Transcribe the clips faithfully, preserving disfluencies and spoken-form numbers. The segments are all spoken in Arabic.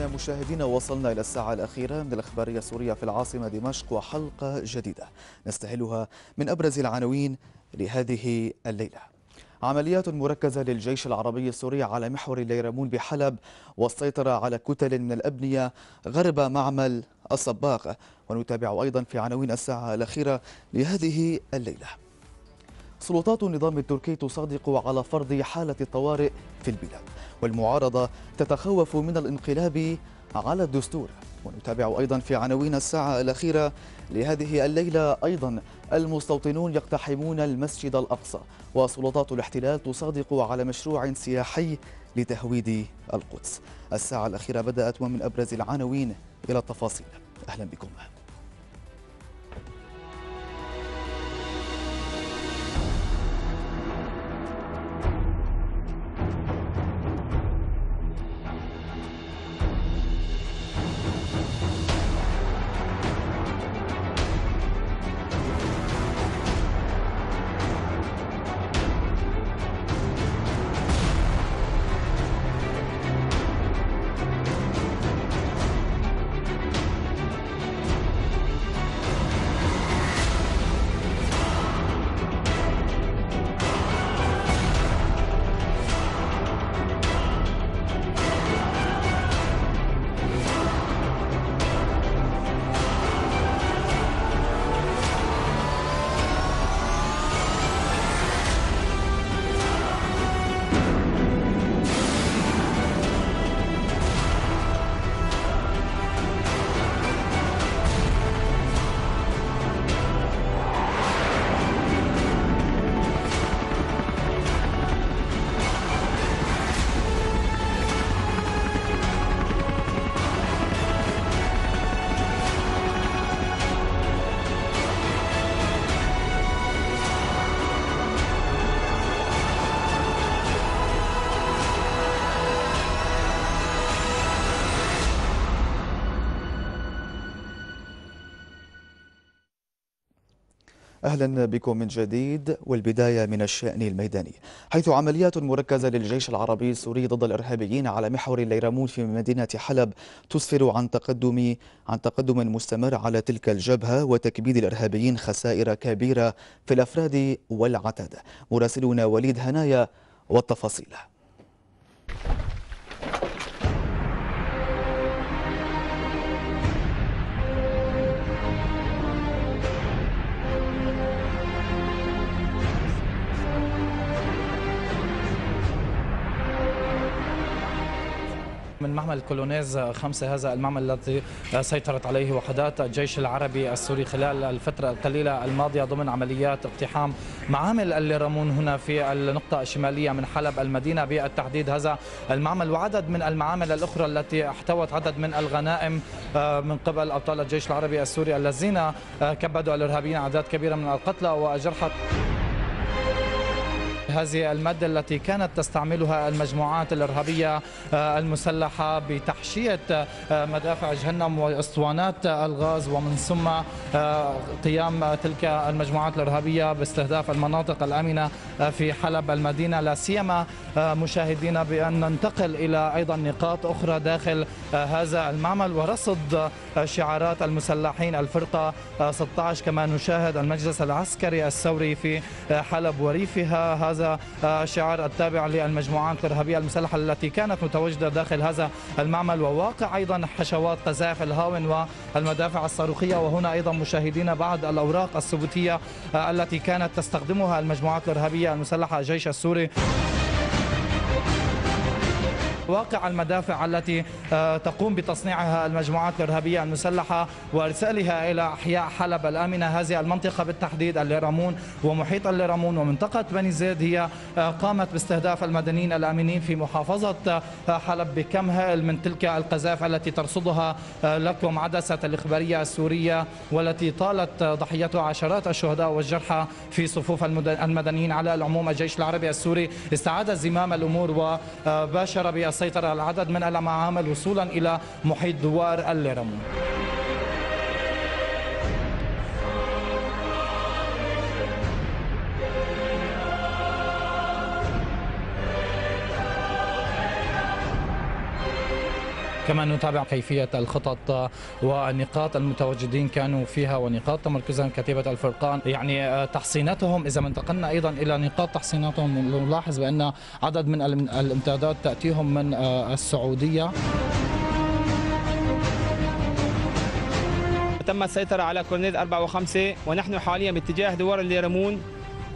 إلينا مشاهدينا، وصلنا إلى الساعة الأخيرة من الأخبارية السورية في العاصمة دمشق، وحلقة جديدة نستهلها من أبرز العناوين لهذه الليلة. عمليات مركزة للجيش العربي السوري على محور الليرمون بحلب، والسيطرة على كتل من الأبنية غرب معمل الصباغ. ونتابع أيضا في عناوين الساعة الأخيرة لهذه الليلة: سلطات النظام التركي تصادق على فرض حالة الطوارئ في البلاد، والمعارضة تتخوف من الانقلاب على الدستور. ونتابع أيضا في عناوين الساعة الأخيرة لهذه الليلة أيضا: المستوطنون يقتحمون المسجد الأقصى، وسلطات الاحتلال تصادق على مشروع سياحي لتهويد القدس. الساعة الأخيرة بدأت، ومن أبرز العناوين إلى التفاصيل. أهلا بكم. أهلا بكم من جديد، والبداية من الشأن الميداني، حيث عمليات مركزة للجيش العربي السوري ضد الإرهابيين على محور الليرمون في مدينة حلب تسفر عن تقدم عن تقدم مستمر على تلك الجبهة وتكبيد الإرهابيين خسائر كبيرة في الأفراد والعتاد. مراسلنا وليد هناية والتفاصيل. من معمل كولونيز خمسة، هذا المعمل الذي سيطرت عليه وحدات الجيش العربي السوري خلال الفترة القليلة الماضية ضمن عمليات اقتحام معامل الليرمون هنا في النقطة الشمالية من حلب المدينة بالتحديد، هذا المعمل وعدد من المعامل الأخرى التي احتوت عدد من الغنائم من قبل أبطال الجيش العربي السوري الذين كبدوا الإرهابيين أعداد كبيرة من القتلى والجرحى. هذه المادة التي كانت تستعملها المجموعات الإرهابية المسلحة بتحشية مدافع جهنم وأسطوانات الغاز، ومن ثم قيام تلك المجموعات الإرهابية باستهداف المناطق الآمنة في حلب المدينة، لا سيما مشاهدينا بأن ننتقل إلى أيضا نقاط أخرى داخل هذا المعمل ورصد شعارات المسلحين الفرقة ستة عشر، كما نشاهد المجلس العسكري السوري في حلب وريفها، هذا شعار التابع للمجموعات الإرهابية المسلحة التي كانت متواجدة داخل هذا المعمل، وواقع أيضا حشوات قذائف الهاون والمدافع الصاروخية. وهنا أيضا مشاهدين بعض الأوراق الثبوتية التي كانت تستخدمها المجموعات الإرهابية المسلحة الجيش السوري، واقع المدافع التي تقوم بتصنيعها المجموعات الإرهابية المسلحة وارسالها الى احياء حلب الآمنة. هذه المنطقة بالتحديد الليرمون ومحيط الليرمون ومنطقة بني زيد هي قامت باستهداف المدنيين الآمنين في محافظة حلب بكم هائل من تلك القذائف التي ترصدها لكم عدسة الإخبارية السورية، والتي طالت ضحيتها عشرات الشهداء والجرحى في صفوف المدنيين. على العموم الجيش العربي السوري استعاد زمام الامور وباشر ب سيطر على العدد من المعامل وصولا إلى محيط دوار الليرمون. كما نتابع كيفية الخطط والنقاط المتواجدين كانوا فيها ونقاط تمركزهم كتيبة الفرقان، يعني تحصيناتهم. إذا ما انتقلنا أيضا إلى نقاط تحصيناتهم نلاحظ بأن عدد من الامتدادات تأتيهم من السعودية. تم السيطرة على كورنيت أربعة وخمسة ونحن حاليا باتجاه دوار الليرمون،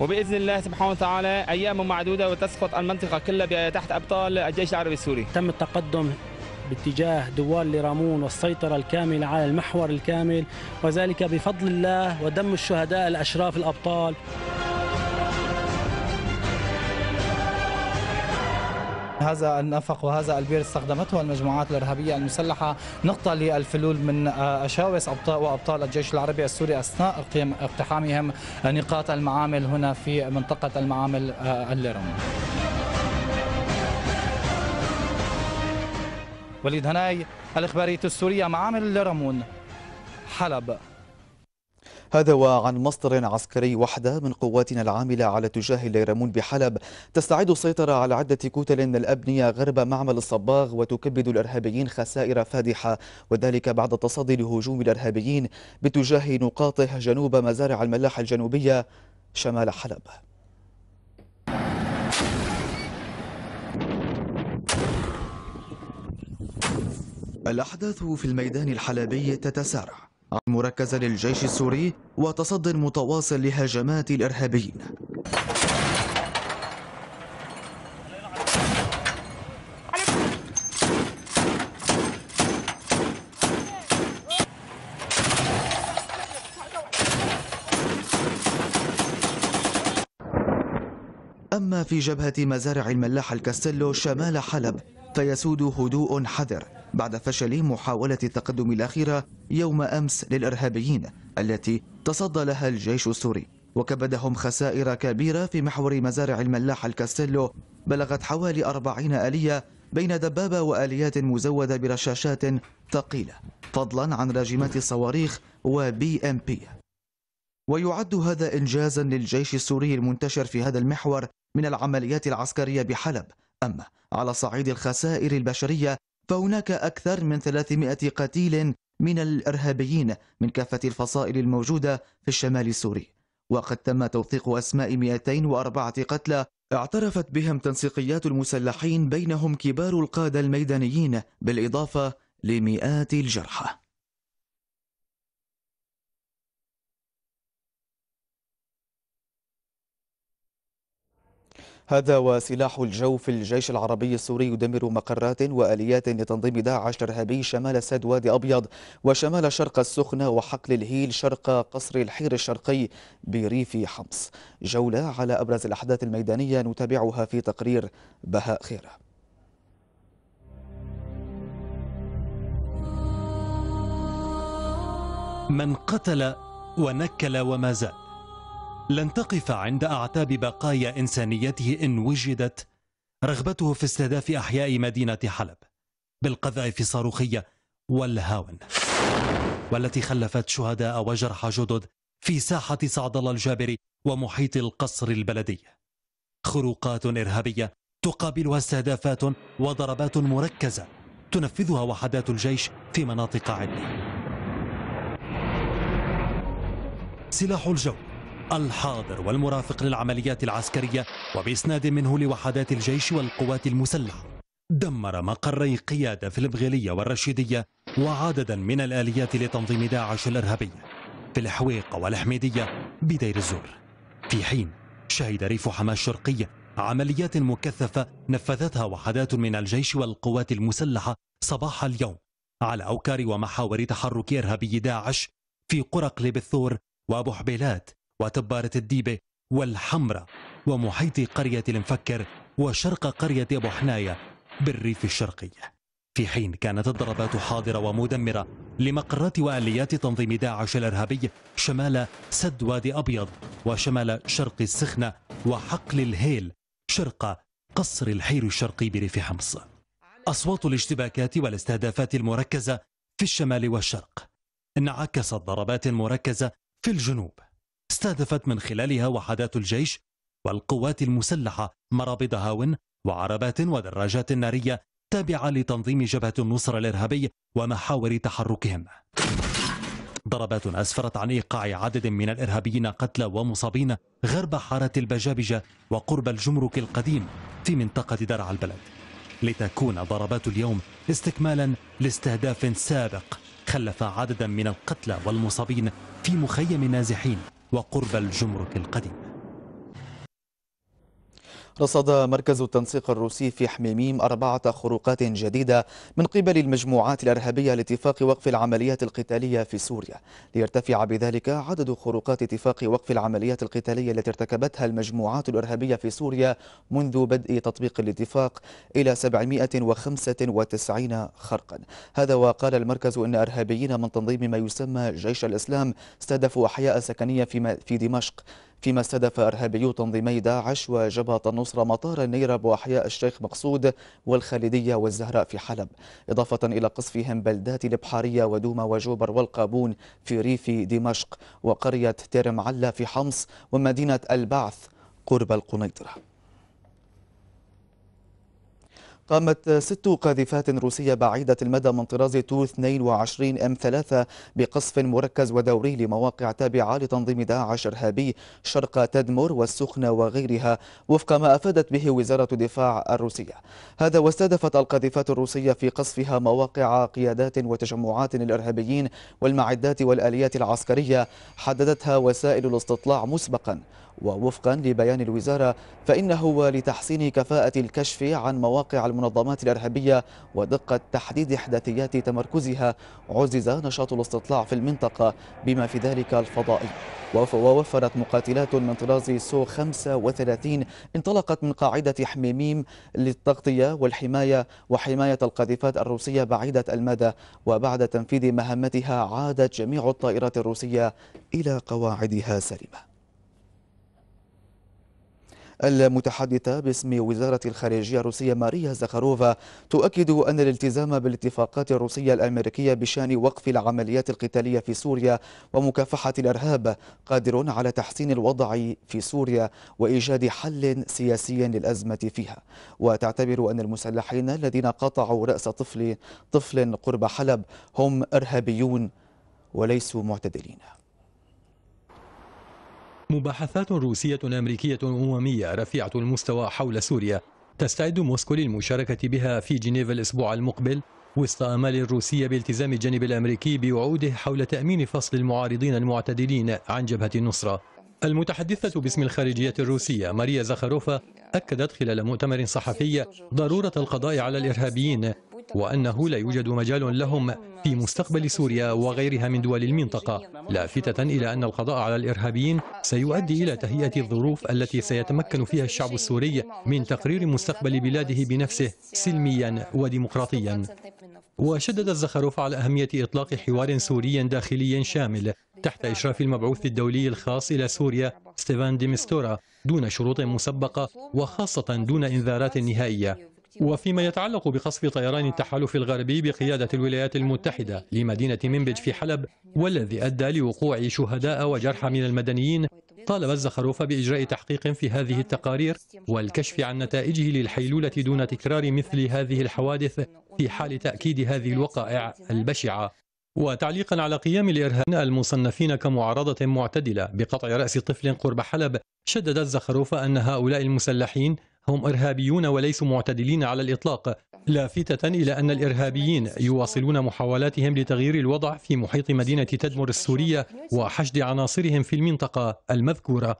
وبإذن الله سبحانه وتعالى أيام معدودة وتسقط المنطقة كلها تحت أبطال الجيش العربي السوري. تم التقدم باتجاه دوار الليرمون والسيطرة الكاملة على المحور الكامل، وذلك بفضل الله ودم الشهداء الأشراف الأبطال. هذا النفق وهذا البير استخدمته المجموعات الإرهابية المسلحة نقطة للفلول من أشاوس أبطال وأبطال الجيش العربي السوري أثناء اقتحامهم نقاط المعامل هنا في منطقة المعامل الليرمون. وليد هناية، الإخبارية السورية، معامل الليرمون، حلب. هذا وعن مصدر عسكري. وحدة من قواتنا العاملة على اتجاه الليرمون بحلب تستعيد السيطرة على عدة كتل من الأبنية غرب معمل الصباغ وتكبد الإرهابيين خسائر فادحة، وذلك بعد تصدي لهجوم الإرهابيين باتجاه نقاطه جنوب مزارع الملاح الجنوبية شمال حلب. الأحداث في الميدان الحلبي تتسارع عن مركز للجيش السوري وتصدي متواصل لهجمات الإرهابيين. أما في جبهة مزارع الملاح الكاستيلو شمال حلب فيسود هدوء حذر بعد فشل محاولة التقدم الأخيرة يوم أمس للإرهابيين التي تصدى لها الجيش السوري، وكبدهم خسائر كبيرة في محور مزارع الملاح الكاستيلو بلغت حوالي أربعين آلية بين دبابة وآليات مزودة برشاشات ثقيلة، فضلا عن راجمات الصواريخ وبي ام بي. ويعد هذا إنجازا للجيش السوري المنتشر في هذا المحور من العمليات العسكرية بحلب. أما على صعيد الخسائر البشرية فهناك أكثر من ثلاثمائة قتيل من الإرهابيين من كافة الفصائل الموجودة في الشمال السوري، وقد تم توثيق أسماء مئتين وأربعة قتلى اعترفت بهم تنسيقيات المسلحين بينهم كبار القادة الميدانيين بالإضافة لمئات الجرحى. هذا وسلاح الجو في الجيش العربي السوري يدمر مقرات وآليات لتنظيم داعش الإرهابي شمال سد وادي أبيض وشمال شرق السخنة وحقل الهيل شرق قصر الحير الشرقي بريف حمص. جولة على أبرز الأحداث الميدانية نتابعها في تقرير بهاء خيرة. من قتل ونكل وما زال لن تقف عند أعتاب بقايا إنسانيته إن وجدت رغبته في استهداف أحياء مدينة حلب بالقذائف الصاروخية والهاون، والتي خلفت شهداء وجرحى جدد في ساحة سعد الله الجابري ومحيط القصر البلدي. خروقات إرهابية تقابلها استهدافات وضربات مركزة تنفذها وحدات الجيش في مناطق عدة. سلاح الجو الحاضر والمرافق للعمليات العسكرية وبإسناد منه لوحدات الجيش والقوات المسلحة دمر مقري قيادة في البغلية والرشيدية وعددا من الآليات لتنظيم داعش الإرهابية في الحويق والحميدية بدير الزور، في حين شهد ريف حماة الشرقية عمليات مكثفة نفذتها وحدات من الجيش والقوات المسلحة صباح اليوم على أوكار ومحاور تحرك إرهابي داعش في قرقليب الثور وأبو حبيلات وتبارة الديبة والحمرة ومحيط قرية الانفكر وشرق قرية أبو حناية بالريف الشرقي، في حين كانت الضربات حاضرة ومدمرة لمقرات وآليات تنظيم داعش الإرهابي شمال سد وادي أبيض وشمال شرق السخنة وحقل الهيل شرق قصر الحير الشرقي بريف حمص. أصوات الاشتباكات والاستهدافات المركزة في الشمال والشرق انعكست ضربات مركزة في الجنوب استهدفت من خلالها وحدات الجيش والقوات المسلحة مرابض هاون وعربات ودراجات نارية التابعة لتنظيم جبهة النصرة الإرهابي ومحاور تحركهم. ضربات أسفرت عن إيقاع عدد من الإرهابيين قتلى ومصابين غرب حارة البجابجة وقرب الجمرك القديم في منطقة درعا البلد، لتكون ضربات اليوم استكمالا لاستهداف سابق خلف عددا من القتلى والمصابين في مخيم النازحين وقرب الجمرك القديم. رصد مركز التنسيق الروسي في حميميم أربعة خروقات جديدة من قبل المجموعات الإرهابية لاتفاق وقف العمليات القتالية في سوريا، ليرتفع بذلك عدد خروقات اتفاق وقف العمليات القتالية التي ارتكبتها المجموعات الإرهابية في سوريا منذ بدء تطبيق الاتفاق إلى سبعمئة وخمسة وتسعين خرقا. هذا وقال المركز أن إرهابيين من تنظيم ما يسمى جيش الإسلام استهدفوا أحياء سكنية في دمشق، فيما استهدف إرهابيو تنظيمي داعش وجبهة النصرة مطار النيرب وأحياء الشيخ مقصود والخالدية والزهراء في حلب، إضافة إلى قصفهم بلدات البحارية ودوما وجوبر والقابون في ريف دمشق وقرية تيرم علا في حمص ومدينة البعث قرب القنيطرة. قامت ست قاذفات روسية بعيدة المدى من طراز تو اثنين وعشرين ام ثلاثة بقصف مركز ودوري لمواقع تابعة لتنظيم داعش إرهابي شرق تدمر والسخنة وغيرها، وفق ما أفادت به وزارة الدفاع الروسية. هذا واستهدفت القاذفات الروسية في قصفها مواقع قيادات وتجمعات للإرهابيين والمعدات والآليات العسكرية حددتها وسائل الاستطلاع مسبقا، ووفقا لبيان الوزارة فإنه لتحسين كفاءة الكشف عن مواقع المنظمات الإرهابية ودقة تحديد إحداثيات تمركزها عزز نشاط الاستطلاع في المنطقة بما في ذلك الفضائي. ووفرت مقاتلات من طراز سو خمسة وثلاثين انطلقت من قاعدة حميميم للتغطية والحماية وحماية القاذفات الروسية بعيدة المدى، وبعد تنفيذ مهمتها عادت جميع الطائرات الروسية إلى قواعدها سالمة. المتحدثة باسم وزارة الخارجية الروسية ماريا زاخاروفا تؤكد أن الالتزام بالاتفاقات الروسية الأمريكية بشأن وقف العمليات القتالية في سوريا ومكافحة الإرهاب قادر على تحسين الوضع في سوريا وإيجاد حل سياسي للأزمة فيها، وتعتبر أن المسلحين الذين قطعوا رأس طفل طفل قرب حلب هم إرهابيون وليسوا معتدلين. مباحثات روسية أمريكية أممية رفيعة المستوى حول سوريا تستعد موسكو للمشاركة بها في جنيف الأسبوع المقبل، وسط آمال الروسية بالتزام الجانب الأمريكي بوعوده حول تأمين فصل المعارضين المعتدلين عن جبهة النصرة. المتحدثة باسم الخارجية الروسية ماريا زاخاروفا أكدت خلال مؤتمر صحفي ضرورة القضاء على الإرهابيين وأنه لا يوجد مجال لهم في مستقبل سوريا وغيرها من دول المنطقة، لافتة إلى أن القضاء على الإرهابيين سيؤدي إلى تهيئة الظروف التي سيتمكن فيها الشعب السوري من تقرير مستقبل بلاده بنفسه سلميا وديمقراطيا. وشدد زاخاروف على أهمية إطلاق حوار سوري داخلي شامل تحت إشراف المبعوث الدولي الخاص إلى سوريا ستيفان ديمستورا دون شروط مسبقة وخاصة دون إنذارات نهائية. وفيما يتعلق بقصف طيران التحالف الغربي بقيادة الولايات المتحدة لمدينة منبج في حلب والذي أدى لوقوع شهداء وجرحى من المدنيين، طالب زاخاروف بإجراء تحقيق في هذه التقارير والكشف عن نتائجه للحيلولة دون تكرار مثل هذه الحوادث في حال تأكيد هذه الوقائع البشعة. وتعليقا على قيام الإرهابيين المصنفين كمعارضة معتدلة بقطع رأس طفل قرب حلب، شددت زاخاروف أن هؤلاء المسلحين هم إرهابيون وليسوا معتدلين على الإطلاق، لافتة إلى أن الإرهابيين يواصلون محاولاتهم لتغيير الوضع في محيط مدينة تدمر السورية وحشد عناصرهم في المنطقة المذكورة.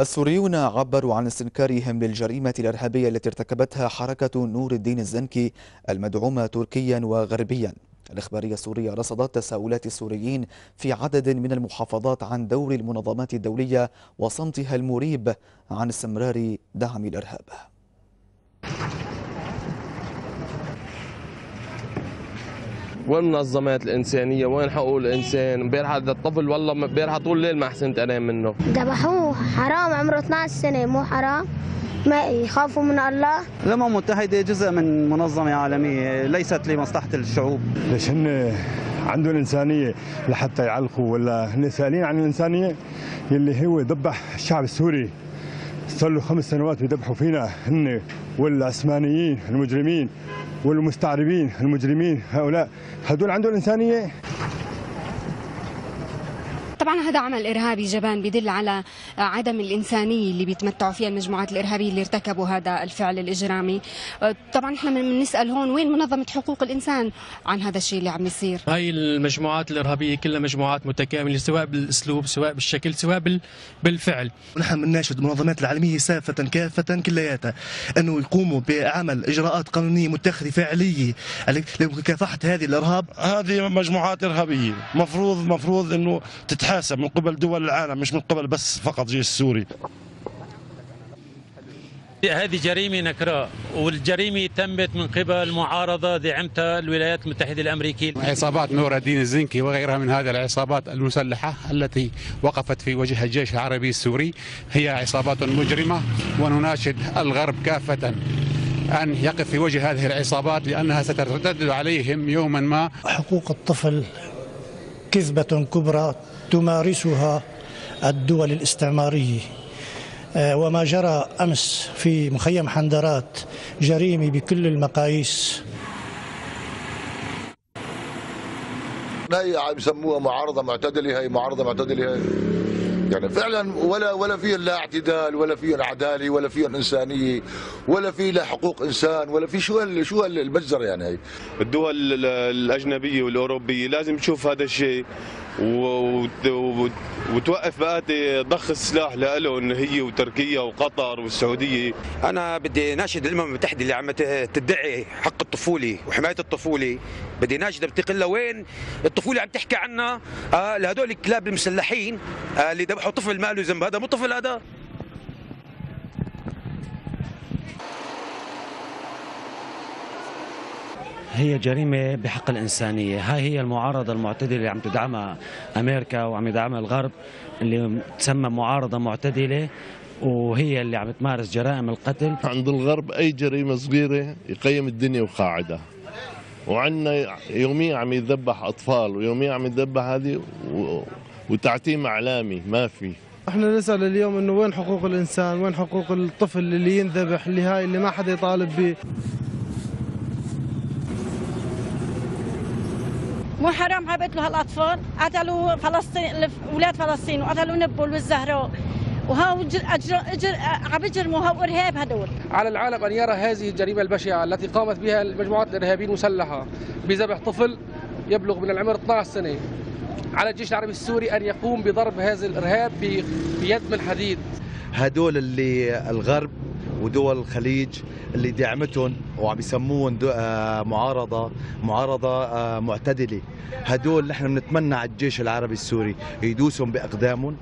السوريون عبروا عن استنكارهم للجريمة الإرهابية التي ارتكبتها حركة نور الدين الزنكي المدعومة تركيا وغربيا. الإخبارية السورية رصدت تساؤلات السوريين في عدد من المحافظات عن دور المنظمات الدولية وصمتها المريب عن استمرار دعم الإرهاب. والمنظمات الإنسانية وين حقوق الإنسان؟ امبارح هذا الطفل والله امبارح طول الليل ما حسنت أنام منه. ذبحوه حرام، عمره اثنعش سنة، مو حرام؟ ما يخافوا من الله. الأمم المتحدة جزء من منظمة عالمية ليست لمصلحة الشعوب. ليش هن عندهم إنسانية لحتى يعلقوا ولا هن سائلين عن الإنسانية؟ يلي هو ذبح الشعب السوري صار له خمس سنوات بيذبحوا فينا هن والعثمانيين المجرمين والمستعربين المجرمين هؤلاء هدول عندهم إنسانية. طبعا هذا عمل إرهابي جبان بدل على عدم الإنسانية اللي بيتمتعوا فيها المجموعات الإرهابية اللي ارتكبوا هذا الفعل الإجرامي. طبعا احنا بنسأل هون وين منظمة حقوق الإنسان عن هذا الشيء اللي عم يصير. هاي المجموعات الإرهابية كلها مجموعات متكاملة، سواء بالأسلوب سواء بالشكل سواء بالفعل. نحن بنناشد المنظمات العالمية سافة كافة كلياتها أنه يقوموا بعمل إجراءات قانونية متخذة فعلية لمكافحة هذه الإرهاب. هذه مجموعات إرهابية مفروض مفروض أنه تتحقق من قبل دول العالم، مش من قبل بس فقط جيش سوري. هذه جريمة نكراء، والجريمة تمت من قبل معارضة دعمتها الولايات المتحدة الأمريكية. عصابات نور الدين الزنكي وغيرها من هذه العصابات المسلحة التي وقفت في وجه الجيش العربي السوري هي عصابات مجرمة، ونناشد الغرب كافة أن يقف في وجه هذه العصابات لأنها سترتد عليهم يوما ما. حقوق الطفل كذبة كبرى تمارسها الدول الاستعمارية، وما جرى أمس في مخيم حندرات جريمة بكل المقاييس. هي عم يسموها معارضة معتدلة، هي معارضة معتدلة، هي يعني فعلا ولا ولا فيها لا اعتدال ولا فيها عدالة ولا فيها إنسانية ولا في لا حقوق إنسان ولا في شو شو المجزرة يعني. هي الدول الأجنبية والأوروبية لازم تشوف هذا الشيء وتوقف بقى ضخ السلاح لهم، هي وتركيا وقطر والسعوديه. انا بدي ناشد الامم المتحده اللي عم تدعي حق الطفوله وحمايه الطفوله، بدي ناشدها بتقول لها وين الطفوله عم تحكي عنها آه لهدول الكلاب المسلحين آه اللي ذبحوا طفل ما له ذنب، هذا مو طفل هذا. هي جريمة بحق الإنسانية، هاي هي المعارضة المعتدلة اللي عم تدعمها أمريكا وعم يدعمها الغرب، اللي تسمى معارضة معتدلة، وهي اللي عم تمارس جرائم القتل. عند الغرب أي جريمة صغيرة يقيم الدنيا وقاعدة، وعندنا يوميا عم يذبح أطفال ويوميا عم يذبح هذه وتعتيم إعلامي ما في. احنا نسأل اليوم إنه وين حقوق الإنسان، وين حقوق الطفل اللي ينذبح، اللي هاي اللي ما حدا يطالب به. مو حرام عم يقتلوا هالاطفال، قتلوا فلسطين اولاد فلسطين وقتلوا نبل والزهراء، وهو عم يجرموا هو ارهاب هدول. على العالم ان يرى هذه الجريمه البشعه التي قامت بها المجموعات الارهابيه المسلحه بذبح طفل يبلغ من العمر اثنعش سنه. على الجيش العربي السوري ان يقوم بضرب هذا الارهاب بيد من حديد. هدول اللي الغرب ودول الخليج اللي دعمتهم وعم يسموهم معارضه معارضه معتدله، هدول نحن بنتمنى على الجيش العربي السوري يدوسهم باقدامهم.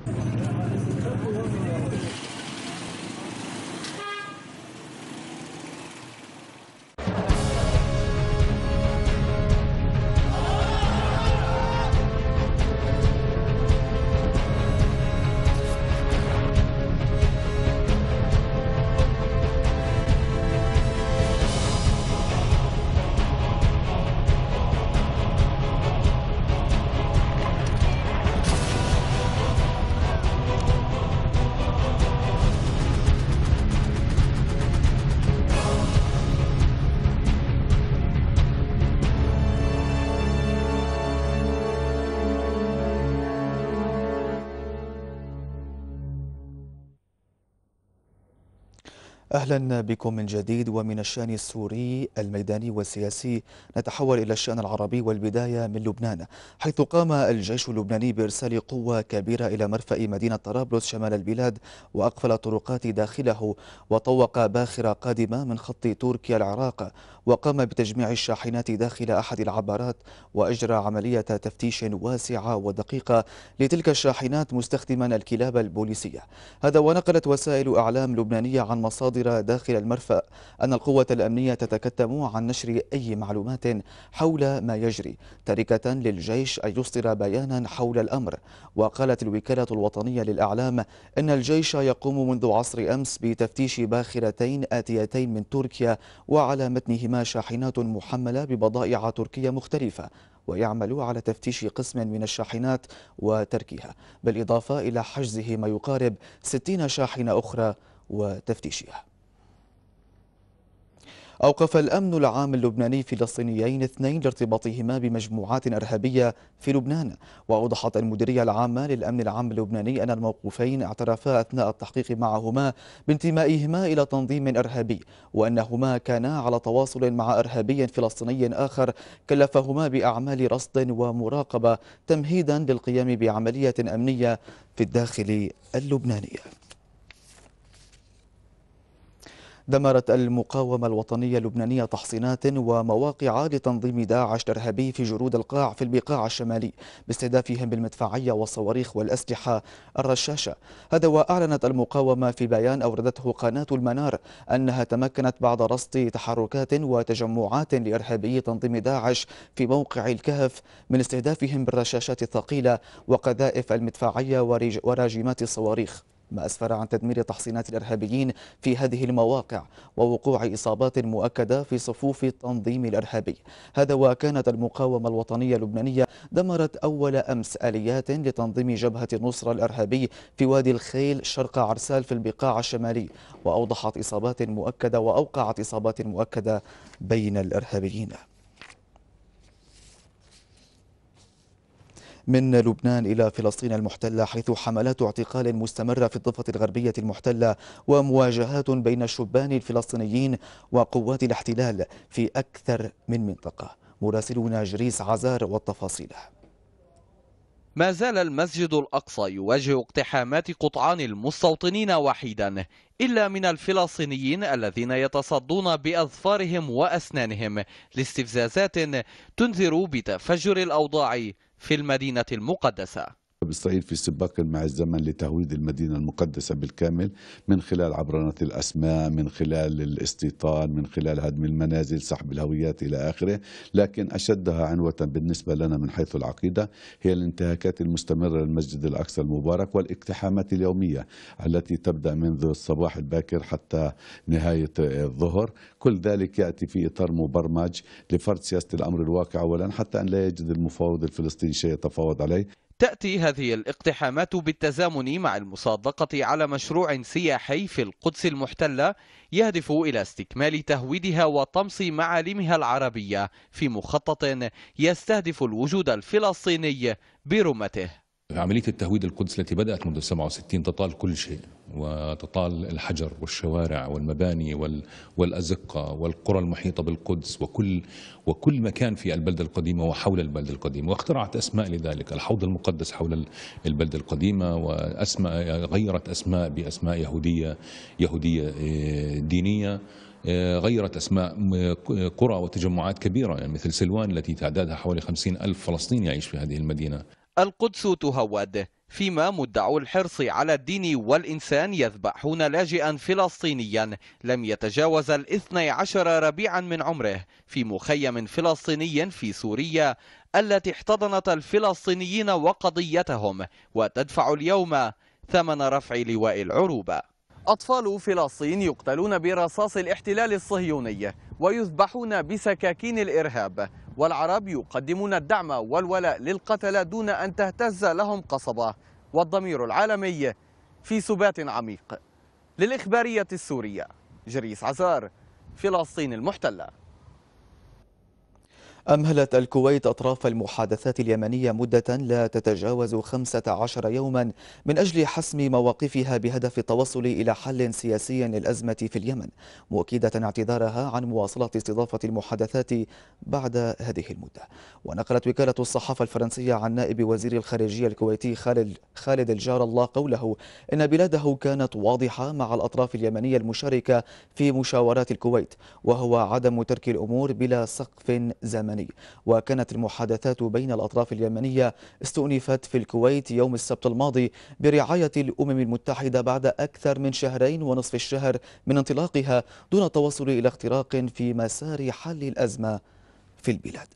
أهلا بكم من جديد. ومن الشأن السوري الميداني والسياسي نتحول إلى الشأن العربي، والبداية من لبنان، حيث قام الجيش اللبناني بإرسال قوة كبيرة إلى مرفأ مدينة طرابلس شمال البلاد، وأقفل طرقات داخله، وطوق باخرة قادمة من خط تركيا العراق، وقام بتجميع الشاحنات داخل أحد العبارات، وأجرى عملية تفتيش واسعة ودقيقة لتلك الشاحنات مستخدما الكلاب البوليسية. هذا ونقلت وسائل أعلام لبنانية عن مصادر داخل المرفأ أن القوة الأمنية تتكتم عن نشر أي معلومات حول ما يجري، تاركة للجيش أن يصدر بيانا حول الأمر. وقالت الوكالة الوطنية للأعلام أن الجيش يقوم منذ عصر أمس بتفتيش باخرتين آتيتين من تركيا، وعلى متنهما شاحنات محملة ببضائع تركية مختلفة، ويعمل على تفتيش قسم من الشاحنات وتركها، بالإضافة إلى حجزه ما يقارب ستين شاحنة أخرى وتفتيشها. أوقف الأمن العام اللبناني فلسطينيين اثنين لارتباطهما بمجموعات إرهابية في لبنان. وأوضحت المديرية العامة للأمن العام اللبناني أن الموقوفين اعترفا أثناء التحقيق معهما بانتمائهما إلى تنظيم إرهابي، وأنهما كانا على تواصل مع إرهابي فلسطيني آخر كلفهما بأعمال رصد ومراقبة تمهيدا للقيام بعملية أمنية في الداخل اللبناني. دمرت المقاومة الوطنية اللبنانية تحصينات ومواقع لتنظيم داعش الإرهابي في جرود القاع في البقاع الشمالي باستهدافهم بالمدفعية والصواريخ والأسلحة الرشاشة. هذا وأعلنت المقاومة في بيان أوردته قناة المنار أنها تمكنت بعد رصد تحركات وتجمعات لإرهابي تنظيم داعش في موقع الكهف من استهدافهم بالرشاشات الثقيلة وقذائف المدفعية وراجمات الصواريخ، ما أسفر عن تدمير تحصينات الإرهابيين في هذه المواقع ووقوع إصابات مؤكدة في صفوف التنظيم الإرهابي. هذا وكانت المقاومة الوطنية اللبنانية دمرت أول أمس آليات لتنظيم جبهة النصرة الإرهابي في وادي الخيل شرق عرسال في البقاع الشمالي، وأوضحت إصابات مؤكدة وأوقعت إصابات مؤكدة بين الإرهابيين. من لبنان إلى فلسطين المحتلة، حيث حملات اعتقال مستمرة في الضفة الغربية المحتلة ومواجهات بين الشبان الفلسطينيين وقوات الاحتلال في أكثر من منطقة. مراسلنا جريس عزار والتفاصيل. ما زال المسجد الأقصى يواجه اقتحامات قطعان المستوطنين وحيدا، إلا من الفلسطينيين الذين يتصدون بأظفارهم وأسنانهم لاستفزازات تنذر بتفجر الأوضاع في المدينة المقدسة. بيستعيد في سباق مع الزمن لتهويد المدينة المقدسة بالكامل من خلال عبرنة الأسماء، من خلال الاستيطان، من خلال هدم المنازل، سحب الهويات إلى آخره. لكن أشدها عنوة بالنسبة لنا من حيث العقيدة هي الانتهاكات المستمرة للمسجد الأقصى المبارك والاقتحامات اليومية التي تبدأ منذ الصباح الباكر حتى نهاية الظهر. كل ذلك يأتي في إطار مبرمج لفرض سياسة الأمر الواقع أولا، حتى أن لا يجد المفاوض الفلسطيني شيء يتفاوض عليه. تأتي هذه الاقتحامات بالتزامن مع المصادقة على مشروع سياحي في القدس المحتلة يهدف إلى استكمال تهويدها وطمس معالمها العربية في مخطط يستهدف الوجود الفلسطيني برمته. عملية التهويد القدس التي بدأت منذ سبعة وستين تطال كل شيء، وتطال الحجر والشوارع والمباني والأزقة والقرى المحيطة بالقدس وكل وكل مكان في البلدة القديمة وحول البلدة القديمة، واخترعت أسماء لذلك. الحوض المقدس حول البلدة القديمة، وأسماء غيرت أسماء بأسماء يهودية يهودية دينية، غيرت أسماء قرى وتجمعات كبيرة يعني مثل سلوان التي تعدادها حوالي خمسين ألف فلسطيني يعيش في هذه المدينة. القدس تهود، فيما مدعو الحرص على الدين والإنسان يذبحون لاجئا فلسطينيا لم يتجاوز الاثني عشر ربيعا من عمره في مخيم فلسطيني في سوريا التي احتضنت الفلسطينيين وقضيتهم وتدفع اليوم ثمن رفع لواء العروبة. أطفال فلسطين يقتلون برصاص الاحتلال الصهيوني ويذبحون بسكاكين الإرهاب، والعرب يقدمون الدعم والولاء للقتلى دون أن تهتز لهم قصبة، والضمير العالمي في سبات عميق. للإخبارية السورية، جريس عزار، فلسطين المحتلة. أمهلت الكويت أطراف المحادثات اليمنية مدة لا تتجاوز خمسة عشر يوما من أجل حسم مواقفها بهدف التوصل إلى حل سياسي للأزمة في اليمن، مؤكدة اعتذارها عن مواصلة استضافة المحادثات بعد هذه المدة. ونقلت وكالة الصحافة الفرنسية عن نائب وزير الخارجية الكويتي خالد الجار الله قوله إن بلاده كانت واضحة مع الأطراف اليمنية المشاركة في مشاورات الكويت، وهو عدم ترك الأمور بلا سقف زمني. وكانت المحادثات بين الأطراف اليمنية استؤنفت في الكويت يوم السبت الماضي برعاية الأمم المتحدة بعد أكثر من شهرين ونصف الشهر من انطلاقها، دون التوصل إلى اختراق في مسار حل الأزمة في البلاد.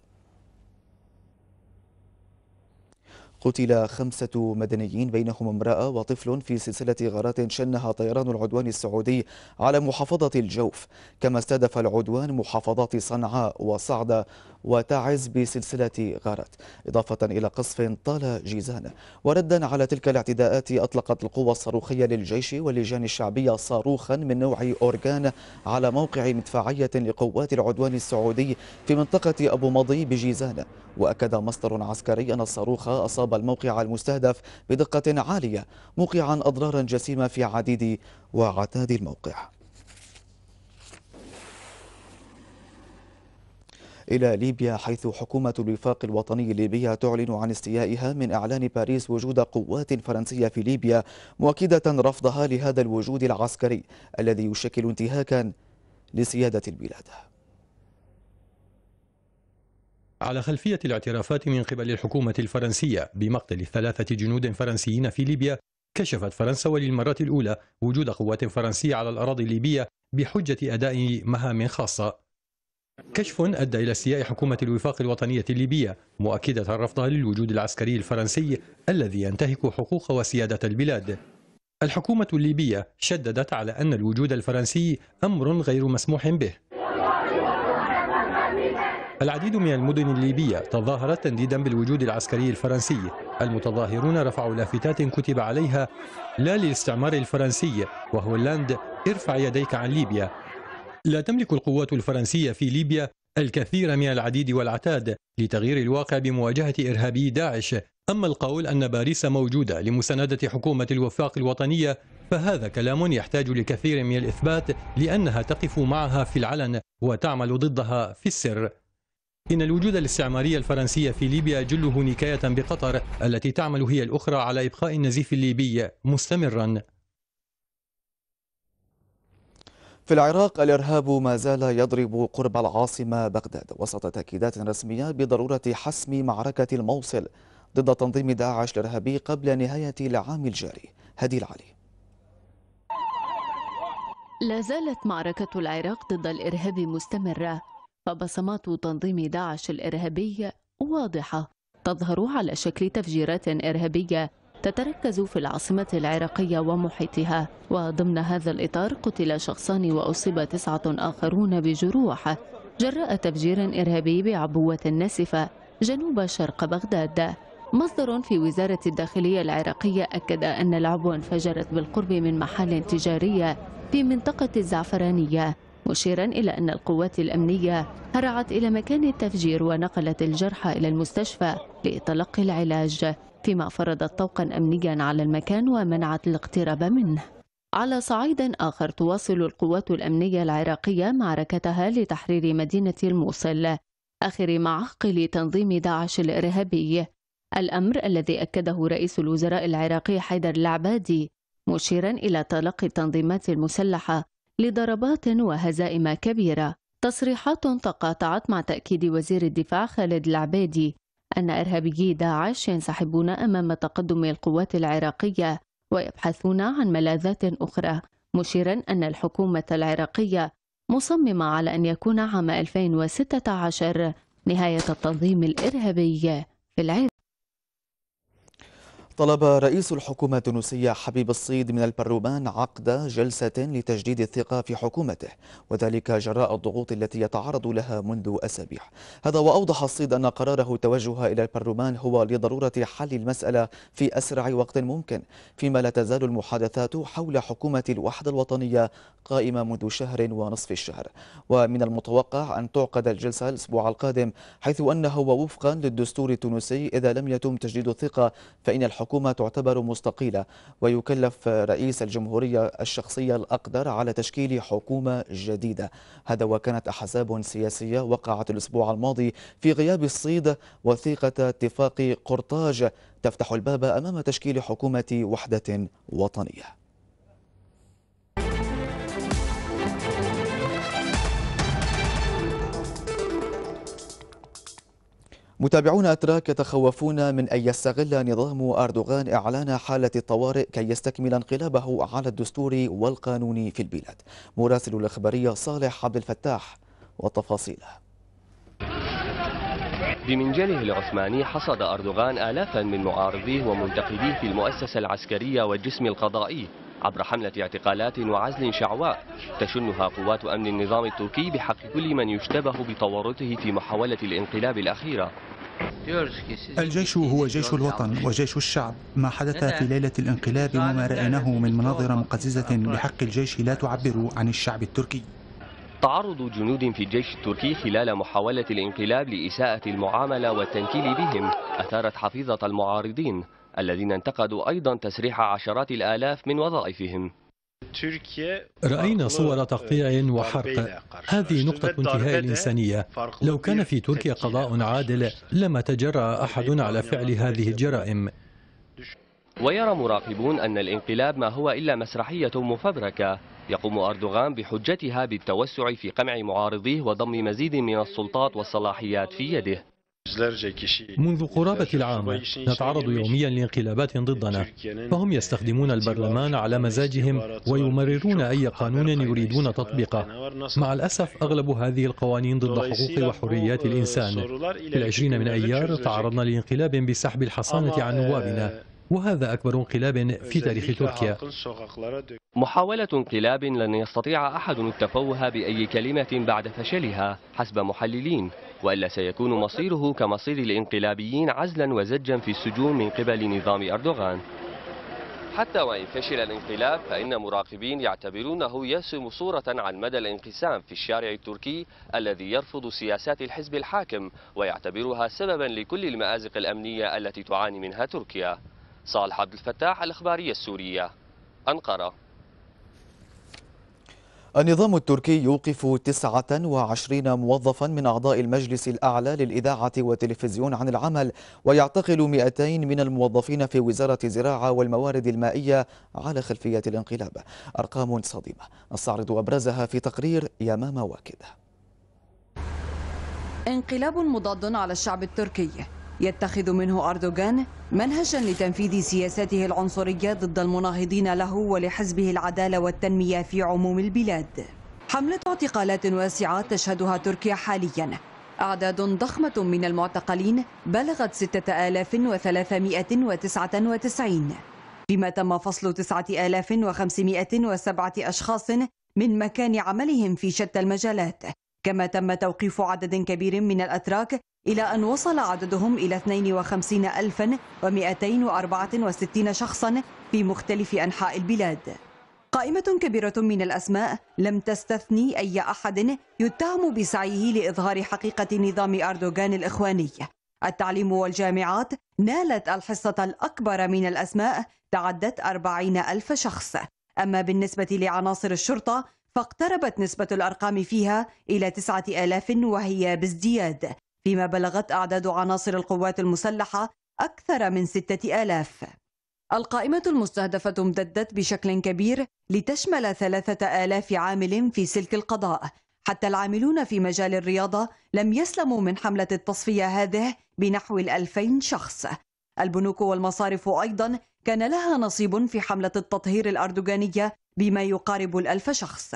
قتل خمسة مدنيين بينهم امرأة وطفل في سلسلة غارات شنها طيران العدوان السعودي على محافظة الجوف، كما استهدف العدوان محافظات صنعاء وصعدة وتعز بسلسلة غارات، إضافة إلى قصف طال جيزانه. وردا على تلك الاعتداءات أطلقت القوى الصاروخية للجيش واللجان الشعبية صاروخا من نوع أورغان على موقع مدفعية لقوات العدوان السعودي في منطقة أبو مضي بجيزانه، وأكد مصدر عسكري أن الصاروخ أصاب الموقع المستهدف بدقة عالية، موقعا أضرارا جسيمة في عديد وعتاد الموقع. إلى ليبيا، حيث حكومة الوفاق الوطني الليبية تعلن عن استيائها من إعلان باريس وجود قوات فرنسية في ليبيا، مؤكدة رفضها لهذا الوجود العسكري الذي يشكل انتهاكا لسيادة البلاد. على خلفية الاعترافات من قبل الحكومة الفرنسية بمقتل ثلاثة جنود فرنسيين في ليبيا، كشفت فرنسا وللمرة الأولى وجود قوات فرنسية على الأراضي الليبية بحجة أداء مهام خاصة. كشف أدى إلى استياء حكومة الوفاق الوطنية الليبية، مؤكدة رفضها للوجود العسكري الفرنسي الذي ينتهك حقوق وسيادة البلاد. الحكومة الليبية شددت على أن الوجود الفرنسي أمر غير مسموح به. العديد من المدن الليبية تظاهرت تنديدا بالوجود العسكري الفرنسي. المتظاهرون رفعوا لافتات كتب عليها: لا للاستعمار الفرنسي، وهولندا ارفع يديك عن ليبيا. لا تملك القوات الفرنسية في ليبيا الكثير من العديد والعتاد لتغيير الواقع بمواجهة إرهابي داعش، أما القول أن باريس موجودة لمساندة حكومة الوفاق الوطنية فهذا كلام يحتاج لكثير من الإثبات، لأنها تقف معها في العلن وتعمل ضدها في السر. إن الوجود الاستعماري الفرنسي في ليبيا جله نكاية بقطر التي تعمل هي الأخرى على إبقاء النزيف الليبي مستمرا. في العراق، الإرهاب ما زال يضرب قرب العاصمة بغداد وسط تأكيدات رسمية بضرورة حسم معركة الموصل ضد تنظيم داعش الإرهابي قبل نهاية العام الجاري. هدي العلي. لا زالت معركة العراق ضد الإرهاب مستمرة، فبصمات تنظيم داعش الإرهابي واضحة، تظهر على شكل تفجيرات إرهابية تتركز في العاصمة العراقية ومحيطها. وضمن هذا الإطار قتل شخصان وأصيب تسعة آخرون بجروح جراء تفجير إرهابي بعبوة ناسفة جنوب شرق بغداد. مصدر في وزارة الداخلية العراقية أكد أن العبوة انفجرت بالقرب من محل تجاري في منطقة الزعفرانية، مشيرا إلى أن القوات الأمنية هرعت إلى مكان التفجير ونقلت الجرحى إلى المستشفى لتلقي العلاج، فيما فرضت طوقا أمنيا على المكان ومنعت الاقتراب منه. على صعيد آخر، تواصل القوات الأمنية العراقية معركتها لتحرير مدينة الموصل آخر معاقل تنظيم داعش الإرهابي، الأمر الذي أكده رئيس الوزراء العراقي حيدر العبادي، مشيرا إلى تلقي التنظيمات المسلحة لضربات وهزائم كبيرة. تصريحات تقاطعت مع تأكيد وزير الدفاع خالد العبادي أن إرهابيي داعش ينسحبون أمام تقدم القوات العراقية ويبحثون عن ملاذات أخرى، مشيرا أن الحكومة العراقية مصممة على أن يكون عام ألفين وستة عشر نهاية التنظيم الإرهابي في العراق. طلب رئيس الحكومة التونسية حبيب الصيد من البرلمان عقد جلسة لتجديد الثقة في حكومته، وذلك جراء الضغوط التي يتعرض لها منذ أسابيع. هذا وأوضح الصيد أن قراره توجه إلى البرلمان هو لضرورة حل المسألة في أسرع وقت ممكن، فيما لا تزال المحادثات حول حكومة الوحدة الوطنية قائمة منذ شهر ونصف الشهر، ومن المتوقع أن تعقد الجلسة الأسبوع القادم، حيث أنه وفقا للدستور التونسي إذا لم يتم تجديد الثقة فإن الحكومة الحكومة تعتبر مستقيلة، ويكلف رئيس الجمهورية الشخصية الأقدر على تشكيل حكومة جديدة. هذا وكانت أحزاب سياسية وقعت الأسبوع الماضي في غياب الصيد وثيقة اتفاق قرطاج تفتح الباب أمام تشكيل حكومة وحدة وطنية. متابعون أتراك يتخوفون من أن يستغل نظام أردوغان إعلان حالة الطوارئ كي يستكمل انقلابه على الدستور والقانون في البلاد. مراسل الإخبارية صالح عبد الفتاح والتفاصيل. بمنجله العثماني حصد أردوغان آلافا من معارضيه ومنتقديه في المؤسسة العسكرية والجسم القضائي عبر حملة اعتقالات وعزل شعواء تشنها قوات أمن النظام التركي بحق كل من يشتبه بتورطه في محاولة الانقلاب الأخيرة. الجيش هو جيش الوطن وجيش الشعب. ما حدث في ليلة الانقلاب وما رأيناه من مناظر مقززة بحق الجيش لا تعبر عن الشعب التركي. تعرض جنود في الجيش التركي خلال محاولة الانقلاب لإساءة المعاملة والتنكيل بهم أثارت حفيظة المعارضين الذين انتقدوا أيضا تسريح عشرات الآلاف من وظائفهم. رأينا صور تقطيع وحرق، هذه نقطة انتهاء الإنسانية. لو كان في تركيا قضاء عادل لما تجرأ أحد على فعل هذه الجرائم. ويرى مراقبون أن الانقلاب ما هو إلا مسرحية مفبركة يقوم أردوغان بحجتها بالتوسع في قمع معارضيه وضم مزيد من السلطات والصلاحيات في يده. منذ قرابة العام نتعرض يوميا لانقلابات ضدنا، فهم يستخدمون البرلمان على مزاجهم ويمررون أي قانون يريدون تطبيقه. مع الأسف أغلب هذه القوانين ضد حقوق وحريات الإنسان. في العشرين من أيار تعرضنا لانقلاب بسحب الحصانة عن نوابنا، وهذا أكبر انقلاب في تاريخ تركيا. محاولة انقلاب لن يستطيع أحد التفوه بأي كلمة بعد فشلها حسب محللين، وإلا سيكون مصيره كمصير الانقلابيين عزلا وزجا في السجون من قبل نظام أردوغان. حتى وإن فشل الانقلاب فإن مراقبين يعتبرونه يرسم صورة عن مدى الانقسام في الشارع التركي الذي يرفض سياسات الحزب الحاكم ويعتبرها سببا لكل المآزق الأمنية التي تعاني منها تركيا. صالح عبد الفتاح، الإخبارية السورية، أنقرة. النظام التركي يوقف تسعة وعشرين موظفا من أعضاء المجلس الأعلى للإذاعة والتلفزيون عن العمل، ويعتقل مئتين من الموظفين في وزارة الزراعة والموارد المائية على خلفية الانقلاب. أرقام صادمة نستعرض أبرزها في تقرير يمامة واكد. انقلاب مضاد على الشعب التركي يتخذ منه أردوغان منهجا لتنفيذ سياساته العنصرية ضد المناهضين له ولحزبه العدالة والتنمية في عموم البلاد. حملة اعتقالات واسعة تشهدها تركيا حاليا، أعداد ضخمة من المعتقلين بلغت ستة آلاف وثلاثمائة وتسعة وتسعين، فيما تم فصل تسعة آلاف وخمسمائة وسبعة أشخاص من مكان عملهم في شتى المجالات، كما تم توقيف عدد كبير من الأتراك إلى أن وصل عددهم إلى اثنين وخمسين ألفا ومئتين وأربعة وستين شخصا في مختلف أنحاء البلاد. قائمة كبيرة من الأسماء لم تستثني أي أحد يتهم بسعيه لإظهار حقيقة نظام أردوغان الإخواني. التعليم والجامعات نالت الحصة الأكبر من الأسماء، تعدت أربعين ألف شخص. أما بالنسبة لعناصر الشرطة فاقتربت نسبة الأرقام فيها إلى تسعة آلاف وهي بازدياد، فيما بلغت أعداد عناصر القوات المسلحة أكثر من ستة آلاف. القائمة المستهدفة امتدت بشكل كبير لتشمل ثلاثة آلاف عامل في سلك القضاء، حتى العاملون في مجال الرياضة لم يسلموا من حملة التصفية هذه بنحو الألفين شخص. البنوك والمصارف أيضا كان لها نصيب في حملة التطهير الأردوغانية بما يقارب الألف شخص.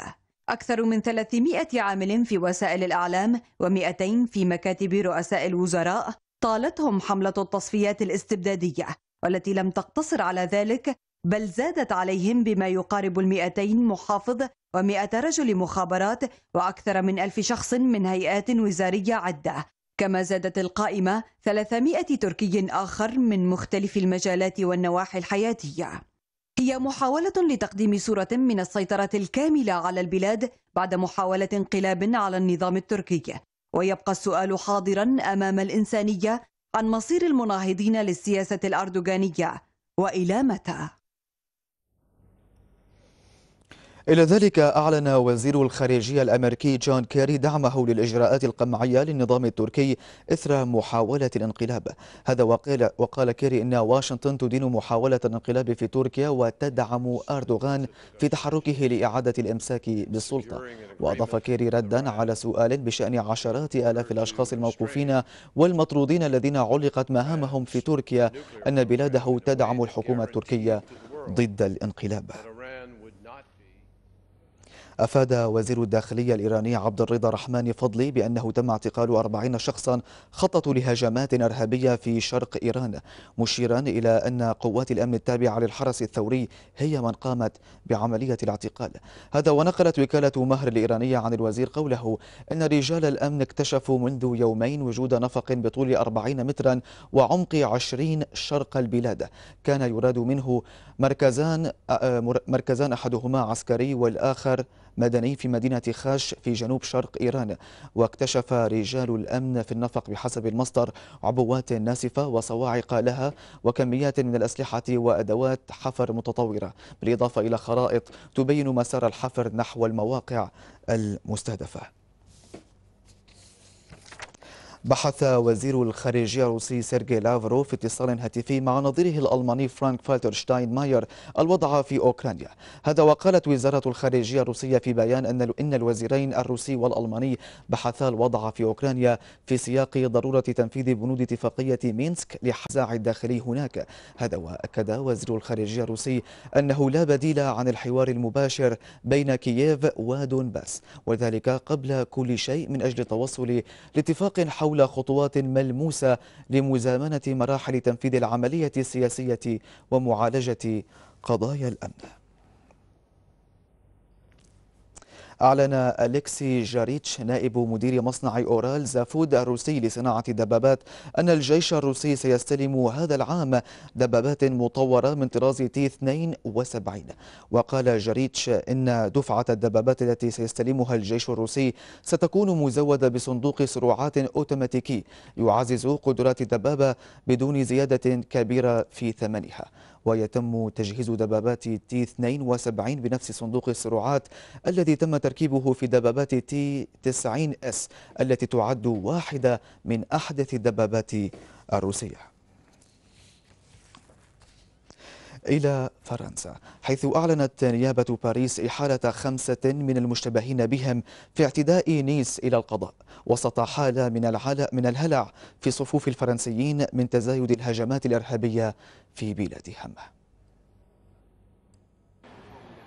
أكثر من ثلاثمائة عامل في وسائل الإعلام ومئتين في مكاتب رؤساء الوزراء طالتهم حملة التصفيات الاستبدادية، والتي لم تقتصر على ذلك بل زادت عليهم بما يقارب المئتين محافظ ومئة رجل مخابرات وأكثر من ألف شخص من هيئات وزارية عدة. كما زادت القائمة ثلاثمائة تركي آخر من مختلف المجالات والنواحي الحياتية. هي محاولة لتقديم صورة من السيطرة الكاملة على البلاد بعد محاولة انقلاب على النظام التركي، ويبقى السؤال حاضرا أمام الإنسانية عن مصير المناهضين للسياسة الأردوغانية وإلى متى؟ إلى ذلك أعلن وزير الخارجية الأمريكي جون كيري دعمه للإجراءات القمعية للنظام التركي إثر محاولة الانقلاب. هذا وقال, وقال كيري إن واشنطن تدين محاولة الانقلاب في تركيا وتدعم أردوغان في تحركه لإعادة الإمساك بالسلطة. وأضاف كيري ردا على سؤال بشأن عشرات آلاف الأشخاص الموقوفين والمطرودين الذين علقت مهامهم في تركيا أن بلاده تدعم الحكومة التركية ضد الانقلاب. أفاد وزير الداخلية الإيراني عبد الرضا رحماني فضلي بأنه تم اعتقال أربعين شخصا خططوا لهجمات إرهابية في شرق إيران، مشيرا إلى أن قوات الأمن التابعة للحرس الثوري هي من قامت بعملية الاعتقال. هذا ونقلت وكالة مهر الإيرانية عن الوزير قوله أن رجال الأمن اكتشفوا منذ يومين وجود نفق بطول أربعين مترا وعمق عشرين شرق البلاد، كان يراد منه مركزان مركزان أحدهما عسكري والآخر مدني في مدينة خاش في جنوب شرق إيران. واكتشف رجال الأمن في النفق بحسب المصدر عبوات ناسفة وصواعق لها وكميات من الأسلحة وأدوات حفر متطورة، بالإضافة إلى خرائط تبين مسار الحفر نحو المواقع المستهدفة. بحث وزير الخارجية الروسي سيرجي لافروف في اتصال هاتفي مع نظيره الألماني فرانك فالتر شتاينماير الوضع في أوكرانيا. هذا وقالت وزارة الخارجية الروسية في بيان أن إن الوزيرين الروسي والألماني بحثا الوضع في أوكرانيا في سياق ضرورة تنفيذ بنود اتفاقية مينسك للنزاع الداخلي هناك. هذا وأكد وزير الخارجية الروسي أنه لا بديل عن الحوار المباشر بين كييف ودونباس، وذلك قبل كل شيء من أجل التوصل لاتفاق حول حول خطوات ملموسة لمزامنة مراحل تنفيذ العملية السياسية ومعالجة قضايا الأمن. أعلن أليكسي جاريتش نائب مدير مصنع أورال زافود الروسي لصناعة الدبابات أن الجيش الروسي سيستلم هذا العام دبابات مطورة من طراز تي اثنين وسبعين. وقال جاريتش إن دفعة الدبابات التي سيستلمها الجيش الروسي ستكون مزودة بصندوق سرعات أوتوماتيكي يعزز قدرات الدبابة بدون زيادة كبيرة في ثمنها. ويتم تجهيز دبابات تي اثنين وسبعين بنفس صندوق السرعات الذي تم تركيبه في دبابات تي تسعين اس التي تعد واحدة من أحدث الدبابات الروسية. إلى فرنسا، حيث أعلنت نيابة باريس إحالة خمسة من المشتبهين بهم في اعتداء نيس إلى القضاء، وسط حالة من الهلع في صفوف الفرنسيين من تزايد الهجمات الإرهابية في بلادهم.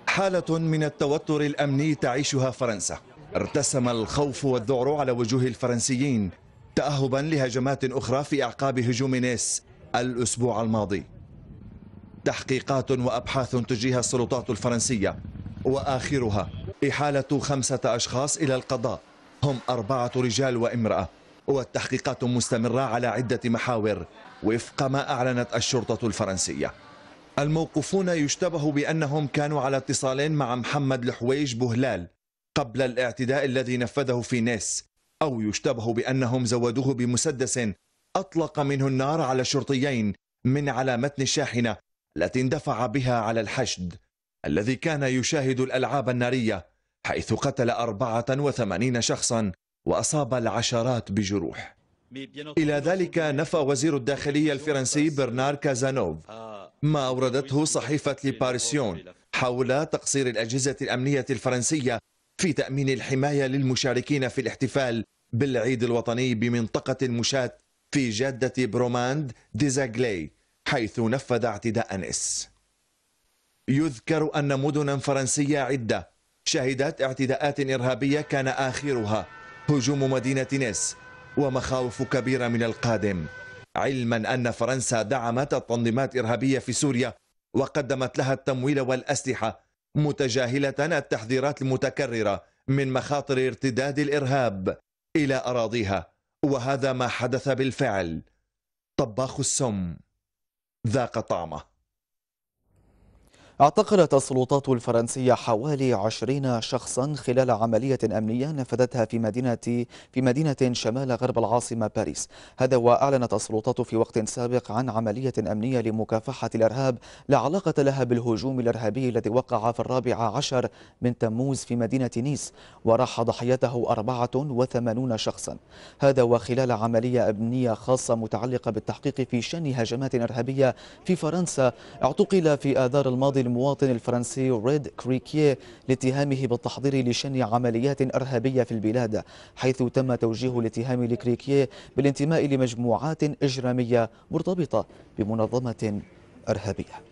حالة من التوتر الأمني تعيشها فرنسا، ارتسم الخوف والذعر على وجوه الفرنسيين تأهبا لهجمات أخرى في أعقاب هجوم نيس الأسبوع الماضي. تحقيقات وأبحاث تجريها السلطات الفرنسية وآخرها إحالة خمسة أشخاص إلى القضاء، هم أربعة رجال وامرأة، والتحقيقات مستمرة على عدة محاور وفق ما أعلنت الشرطة الفرنسية. الموقوفون يشتبه بأنهم كانوا على اتصال مع محمد الحويج بهلال قبل الاعتداء الذي نفذه في نيس، أو يشتبه بأنهم زودوه بمسدس أطلق منه النار على شرطيين من على متن الشاحنة التي اندفع بها على الحشد الذي كان يشاهد الألعاب النارية، حيث قتل أربعة وثمانين شخصا وأصاب العشرات بجروح. إلى ذلك نفى وزير الداخلية الفرنسي برنار كازانوف ما أوردته صحيفة لباريسيون حول تقصير الأجهزة الأمنية الفرنسية في تأمين الحماية للمشاركين في الاحتفال بالعيد الوطني بمنطقة المشاة في جادة بروماند ديزاغلي، حيث نفذ اعتداء نيس. يذكر أن مدنا فرنسية عدة شهدت اعتداءات إرهابية كان آخرها هجوم مدينة نيس، ومخاوف كبيرة من القادم، علما أن فرنسا دعمت التنظيمات الإرهابية في سوريا وقدمت لها التمويل والأسلحة، متجاهلة التحذيرات المتكررة من مخاطر ارتداد الإرهاب إلى أراضيها، وهذا ما حدث بالفعل. طباخ السم ذاق طعمه. اعتقلت السلطات الفرنسية حوالي عشرين شخصا خلال عملية أمنية نفذتها في مدينة في مدينة شمال غرب العاصمة باريس. هذا وأعلنت السلطات في وقت سابق عن عملية أمنية لمكافحة الإرهاب لا علاقة لها بالهجوم الإرهابي الذي وقع في الرابع عشر من تموز في مدينة نيس وراح ضحيته أربعة وثمانين شخصا. هذا وخلال عملية أمنية خاصة متعلقة بالتحقيق في شن هجمات إرهابية في فرنسا، اعتقل في آذار الماضي المواطن الفرنسي ريد كريكيه لاتهامه بالتحضير لشن عمليات إرهابية في البلاد، حيث تم توجيه الاتهام لكريكيه بالانتماء لمجموعات إجرامية مرتبطة بمنظمة إرهابية.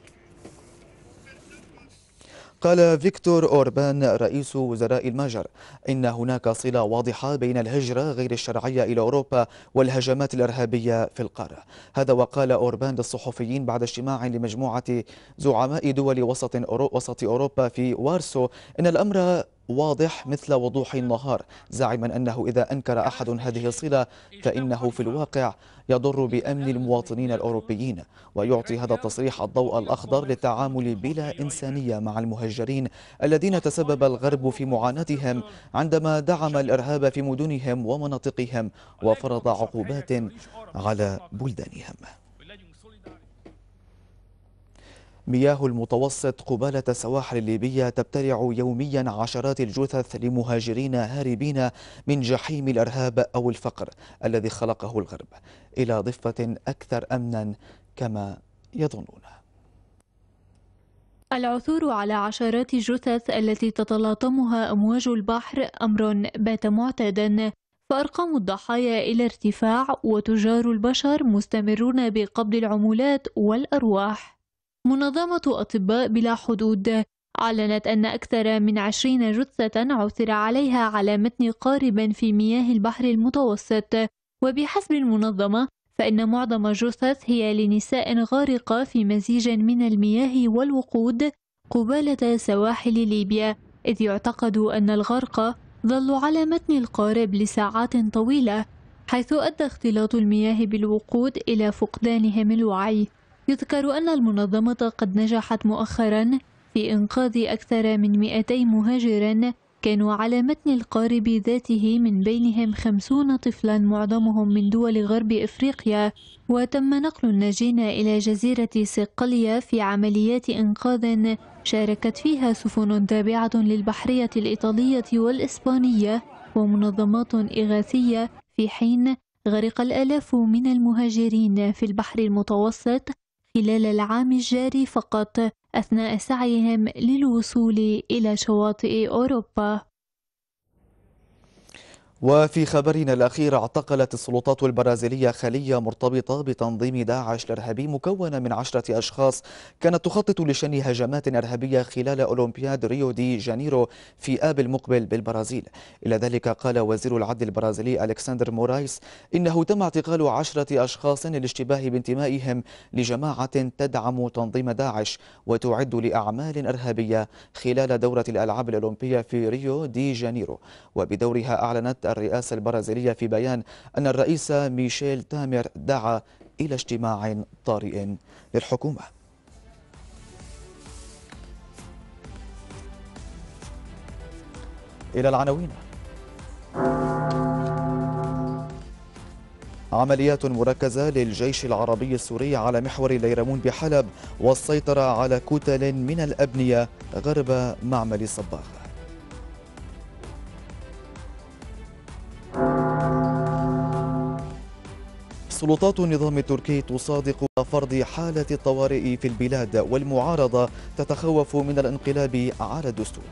قال فيكتور أوربان رئيس وزراء المجر إن هناك صلة واضحة بين الهجرة غير الشرعية إلى أوروبا والهجمات الإرهابية في القارة. هذا وقال أوربان للصحفيين بعد اجتماع لمجموعة زعماء دول وسط وسط أوروبا في وارسو إن الأمر واضح مثل وضوح النهار، زاعما أنه إذا أنكر أحد هذه الصلة فإنه في الواقع يضر بأمن المواطنين الأوروبيين، ويعطي هذا التصريح الضوء الأخضر للتعامل بلا إنسانية مع المهجرين الذين تسبب الغرب في معاناتهم عندما دعم الإرهاب في مدنهم ومناطقهم وفرض عقوبات على بلدانهم. مياه المتوسط قبالة السواحل الليبية تبتلع يوميا عشرات الجثث لمهاجرين هاربين من جحيم الإرهاب أو الفقر الذي خلقه الغرب إلى ضفة أكثر أمنا كما يظنون. العثور على عشرات الجثث التي تتلاطمها أمواج البحر أمر بات معتادا، فأرقام الضحايا إلى ارتفاع وتجار البشر مستمرون بقبض العمولات والأرواح. منظمة أطباء بلا حدود أعلنت أن أكثر من عشرين جثة عثر عليها على متن قارب في مياه البحر المتوسط، وبحسب المنظمة فإن معظم الجثث هي لنساء غارقة في مزيج من المياه والوقود قبالة سواحل ليبيا، إذ يعتقد أن الغرق ظلوا على متن القارب لساعات طويلة، حيث أدى اختلاط المياه بالوقود إلى فقدانهم الوعي. يذكر أن المنظمة قد نجحت مؤخرا في إنقاذ أكثر من مئتي مهاجرا كانوا على متن القارب ذاته، من بينهم خمسون طفلا معظمهم من دول غرب إفريقيا، وتم نقل الناجين إلى جزيرة صقلية في عمليات إنقاذ شاركت فيها سفن تابعة للبحرية الإيطالية والإسبانية ومنظمات إغاثية، في حين غرق الآلاف من المهاجرين في البحر المتوسط خلال العام الجاري فقط أثناء سعيهم للوصول إلى شواطئ أوروبا. وفي خبرنا الأخير، اعتقلت السلطات البرازيلية خلية مرتبطة بتنظيم داعش الإرهابي مكونة من عشرة أشخاص كانت تخطط لشن هجمات إرهابية خلال أولمبياد ريو دي جانيرو في آب المقبل بالبرازيل. إلى ذلك قال وزير العدل البرازيلي ألكسندر مورايس إنه تم اعتقال عشرة أشخاص للاشتباه بانتمائهم لجماعة تدعم تنظيم داعش وتعد لأعمال إرهابية خلال دورة الألعاب الأولمبية في ريو دي جانيرو. وبدورها أعلنت الرئاسة البرازيلية في بيان أن الرئيس ميشيل تامر دعا إلى اجتماع طارئ للحكومة. إلى العناوين. عمليات مركزة للجيش العربي السوري على محور الليرمون بحلب والسيطرة على كتل من الأبنية غرب معمل الصباغ. سلطات النظام التركي تصادق فرض حالة الطوارئ في البلاد والمعارضة تتخوف من الانقلاب على الدستور.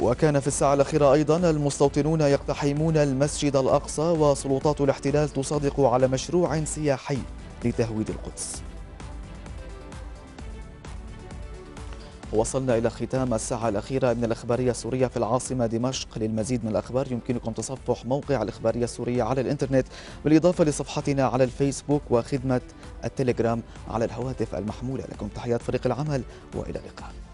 وكان في الساعة الأخيرة أيضا المستوطنون يقتحمون المسجد الأقصى وسلطات الاحتلال تصادق على مشروع سياحي لتهويد القدس. وصلنا إلى ختام الساعة الأخيرة من الإخبارية السورية في العاصمة دمشق. للمزيد من الأخبار يمكنكم تصفح موقع الإخبارية السورية على الإنترنت، بالإضافة لصفحتنا على الفيسبوك وخدمة التليجرام على الهواتف المحمولة لكم. تحيات فريق العمل وإلى اللقاء.